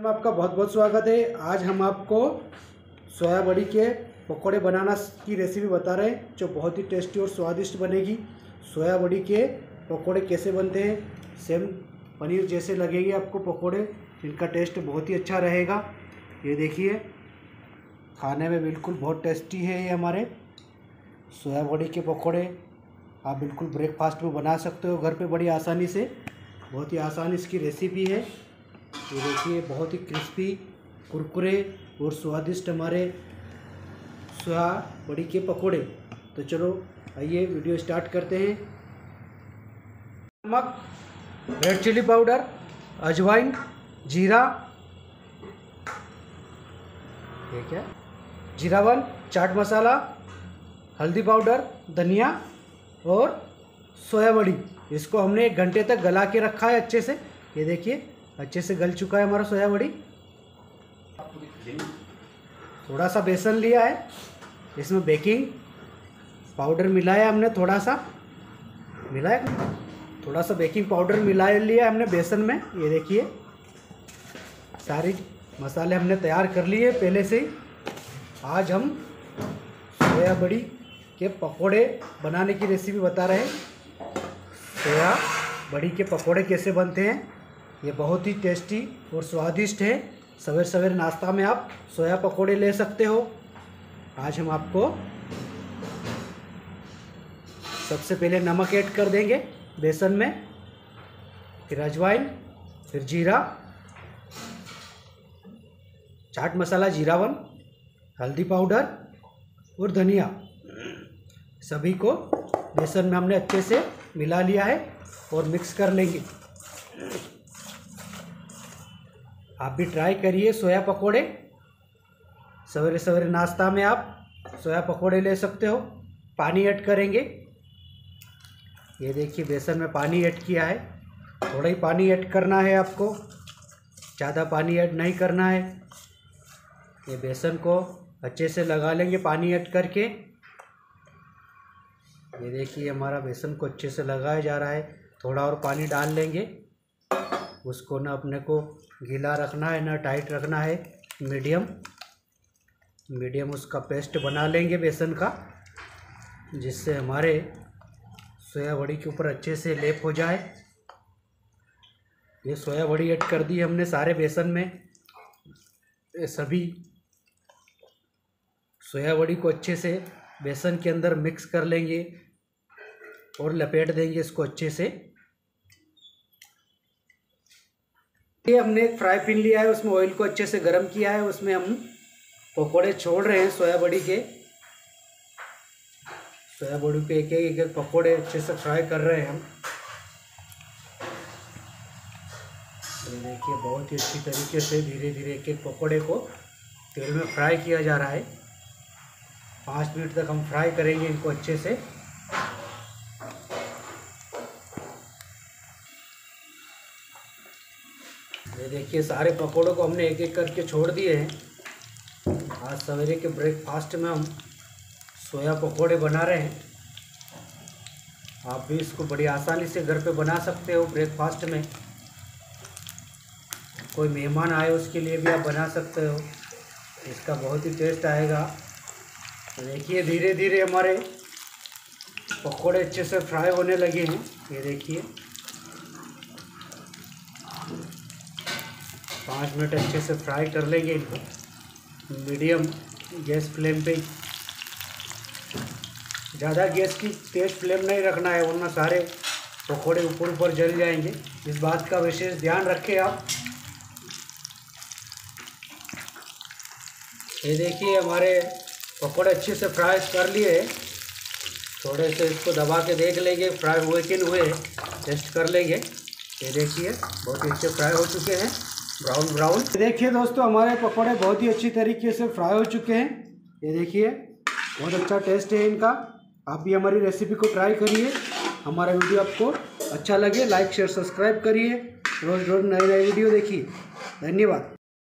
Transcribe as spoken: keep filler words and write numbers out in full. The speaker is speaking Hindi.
में आपका बहुत बहुत स्वागत है। आज हम आपको सोया बड़ी के पकौड़े बनाना की रेसिपी बता रहे हैं जो बहुत ही टेस्टी और स्वादिष्ट बनेगी। सोया बड़ी के पकौड़े कैसे बनते हैं, सेम पनीर जैसे लगेंगे आपको पकौड़े। इनका टेस्ट बहुत ही अच्छा रहेगा। ये देखिए, खाने में बिल्कुल बहुत टेस्टी है ये हमारे सोया बड़ी के पकौड़े। आप बिल्कुल ब्रेकफास्ट में बना सकते हो घर पर बड़ी आसानी से। बहुत ही आसान इसकी रेसिपी है। ये देखिए, बहुत ही क्रिस्पी, कुरकुरे और स्वादिष्ट हमारे सोया बड़ी के पकोड़े। तो चलो आइए वीडियो स्टार्ट करते हैं। नमक, रेड चिली पाउडर, अजवाइन, जीरा, ये क्या जीरावन, चाट मसाला, हल्दी पाउडर, धनिया और सोया बड़ी। इसको हमने एक घंटे तक गला के रखा है अच्छे से। ये देखिए, अच्छे से गल चुका है हमारा सोया बड़ी। थोड़ा सा बेसन लिया है, इसमें बेकिंग पाउडर मिलाया हमने, थोड़ा सा मिलाया थोड़ा सा बेकिंग पाउडर मिला लिया हमने बेसन में। ये देखिए, सारे मसाले हमने तैयार कर लिए पहले से ही। आज हम सोया बड़ी के पकोड़े बनाने की रेसिपी बता रहे हैं। सोया बड़ी के पकोड़े कैसे बनते हैं, ये बहुत ही टेस्टी और स्वादिष्ट है। सवेरे सवेरे नाश्ता में आप सोया पकोड़े ले सकते हो। आज हम आपको सबसे पहले नमक ऐड कर देंगे बेसन में, फिर अजवाइन, फिर जीरा, चाट मसाला जीरावन, हल्दी पाउडर और धनिया। सभी को बेसन में हमने अच्छे से मिला लिया है और मिक्स कर लेंगे। आप भी ट्राई करिए सोया पकोड़े। सवेरे सवेरे नाश्ता में आप सोया पकोड़े ले सकते हो। पानी ऐड करेंगे। ये देखिए, बेसन में पानी ऐड किया है। थोड़ा ही पानी ऐड करना है आपको, ज़्यादा पानी ऐड नहीं करना है। ये बेसन को अच्छे से लगा लेंगे पानी ऐड करके। ये देखिए, हमारा बेसन को अच्छे से लगाया जा रहा है। थोड़ा और पानी डाल लेंगे। उसको ना अपने को गीला रखना है ना टाइट रखना है, मीडियम मीडियम उसका पेस्ट बना लेंगे बेसन का, जिससे हमारे सोया बड़ी के ऊपर अच्छे से लेप हो जाए। ये सोया बड़ी ऐड कर दी हमने सारे बेसन में। ये सभी सोया बड़ी को अच्छे से बेसन के अंदर मिक्स कर लेंगे और लपेट देंगे इसको अच्छे से। ये हमने एक फ्राई पैन लिया है, उसमें ऑयल को अच्छे से गर्म किया है। उसमें हम पकोड़े छोड़ रहे हैं सोया बड़ी के। सोया बड़ी के एक एक एक पकोड़े अच्छे से फ्राई कर रहे हैं हम। ये देखिए, बहुत ही अच्छी तरीके से धीरे धीरे एक एक पकोड़े को तेल में फ्राई किया जा रहा है। पाँच मिनट तक हम फ्राई करेंगे इनको अच्छे से। ये देखिए, सारे पकोड़ों को हमने एक एक करके छोड़ दिए हैं। आज सवेरे के ब्रेकफास्ट में हम सोया पकोड़े बना रहे हैं। आप भी इसको बड़ी आसानी से घर पे बना सकते हो ब्रेकफास्ट में। कोई मेहमान आए उसके लिए भी आप बना सकते हो, इसका बहुत ही टेस्ट आएगा। देखिए, धीरे धीरे हमारे पकोड़े अच्छे से फ्राई होने लगे हैं। ये देखिए, पाँच मिनट अच्छे से फ्राई कर लेंगे इनको। मीडियम गैस फ्लेम पे, ज़्यादा गैस की तेज़ फ्लेम नहीं रखना है, वरना सारे पकोड़े ऊपर ऊपर जल जाएंगे। इस बात का विशेष ध्यान रखें आप। ये देखिए, हमारे पकोड़े अच्छे से फ्राई कर लिए। थोड़े से इसको दबा के देख लेंगे फ्राई हुए कि नहीं हुए, टेस्ट कर लेंगे। ये देखिए, बहुत ही अच्छे फ्राई हो चुके हैं, ब्राउन ब्राउन। देखिए दोस्तों, हमारे पकोड़े बहुत ही अच्छी तरीके से फ्राई हो चुके हैं। ये देखिए, बहुत अच्छा टेस्ट है इनका। आप भी हमारी रेसिपी को ट्राई करिए। हमारा वीडियो आपको अच्छा लगे, लाइक शेयर सब्सक्राइब करिए। रोज़ रोज़ नई नई वीडियो देखिए। धन्यवाद।